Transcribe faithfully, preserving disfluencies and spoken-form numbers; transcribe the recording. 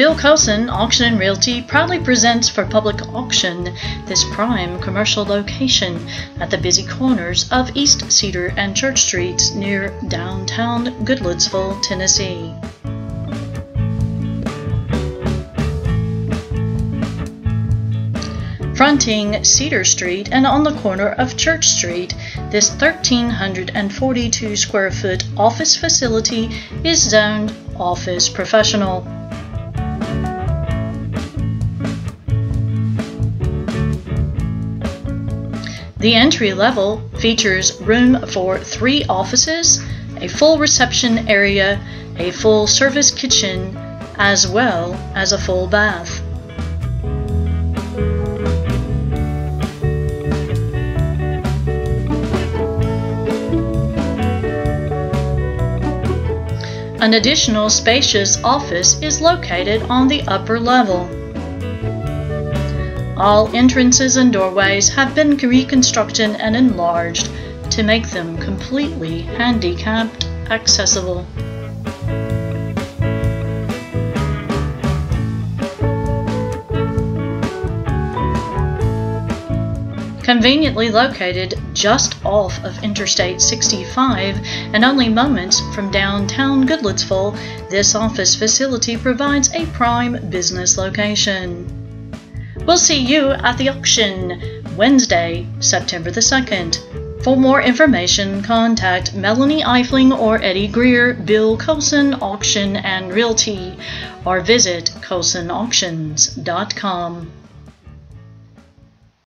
Bill Colson Auction and Realty proudly presents for public auction this prime commercial location at the busy corners of East Cedar and Church Streets near downtown Goodlettsville, Tennessee. Fronting Cedar Street and on the corner of Church Street, this one thousand three hundred forty-two square foot office facility is zoned Office Professional. The entry level features room for three offices, a full reception area, a full service kitchen, as well as a full bath. An additional spacious office is located on the upper level. All entrances and doorways have been reconstructed and enlarged to make them completely handicapped accessible. Conveniently located just off of Interstate sixty-five and only moments from downtown Goodlettsville, this office facility provides a prime business location. We'll see you at the auction Wednesday, September the second. For more information, contact Melanie Eifling or Eddie Greer, Bill Colson Auction and Realty, or visit colson auctions dot com.